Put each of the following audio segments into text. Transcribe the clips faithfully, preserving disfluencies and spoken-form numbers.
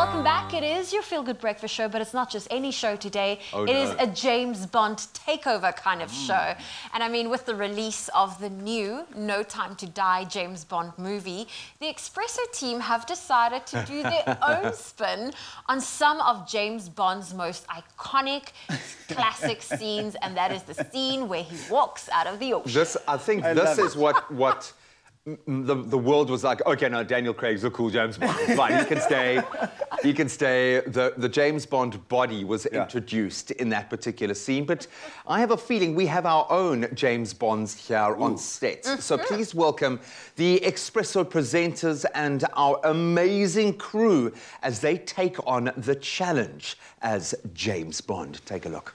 welcome back. It is your feel-good breakfast show, but it's not just any show today. Oh, it no. is a James Bond takeover kind of mm. show. And I mean, with the release of the new No Time to Die James Bond movie, the Expresso team have decided to do their own spin on some of James Bond's most iconic, classic scenes, and that is the scene where he walks out of the ocean. This, I think I this is it. what... what The, the world was like, okay, no, Daniel Craig's a cool James Bond. Fine, he can stay. He can stay. The, the James Bond body was yeah. introduced in that particular scene. But I have a feeling we have our own James Bonds here Ooh. on set. Mm-hmm. So please welcome the Expresso presenters and our amazing crew as they take on the challenge as James Bond. Take a look.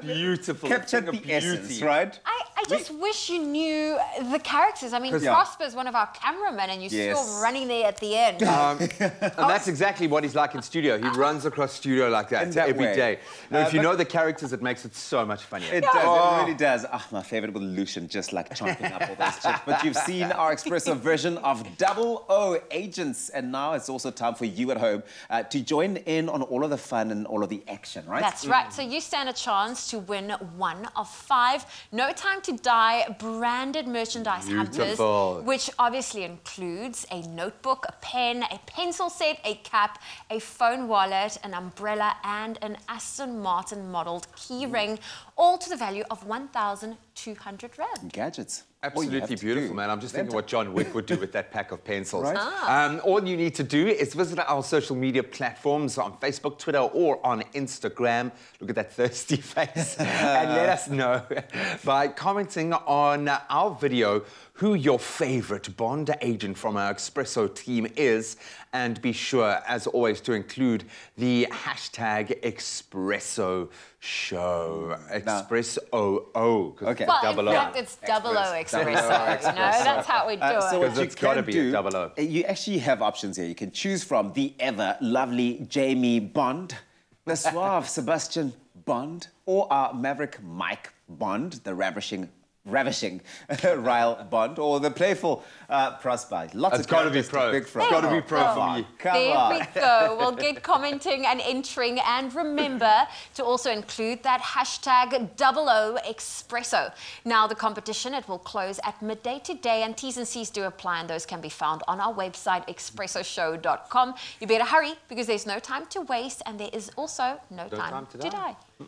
Beautiful. Captured the beauty. essence, right? I, I just we... wish you knew the characters. I mean, yeah. Prosper's one of our cameramen, and you yes. saw him running there at the end. Um, and oh. that's exactly what he's like in studio. He runs across studio like that, that every way. day. Now, uh, if you know the characters, it makes it so much funnier. It yeah. does. Oh. It really does. Ah, oh, my favorite with Lucian, just like chomping up all those chips. But you've seen our Expresso version of Double O Agents, and now it's also time for you at home uh, to join in on all of the fun and all of the action, right? That's mm. right. So you stand a chance to win one of five No Time to Die branded merchandise Beautiful. hunters, which obviously includes a notebook, a pen, a pencil set, a cap, a phone wallet, an umbrella, and an Aston Martin modelled key mm. ring, all to the value of one thousand two hundred rand. Gadgets. Absolutely beautiful, man. I'm just thinking what John Wick would do with that pack of pencils. Right? Ah. Um, all you need to do is visit our social media platforms on Facebook, Twitter, or on Instagram. Look at that thirsty face. And let us know by commenting on our video who your favourite Bond agent from our Expresso team is, and be sure, as always, to include the hashtag Expresso Show. Express O O. Okay. Well, in fact, it's double O Expresso. No, that's how we do it. So it's got to be a double O. You actually have options here. You can choose from the ever lovely Jamie Bond, the suave Sebastian Bond, or our maverick Mike Bond, the ravishing Ravishing Ryle Bond, or the playful uh, Prosper. Lots it's of gotta be pro. It's got to be pro oh, for me. Come there on. we go. We'll get commenting and entering, and remember to also include that hashtag double O Expresso. Now the competition, it will close at midday today, and T's and C's do apply, and those can be found on our website, expresso show dot com. You better hurry because there's no time to waste, and there is also no, no time, time to die. To die.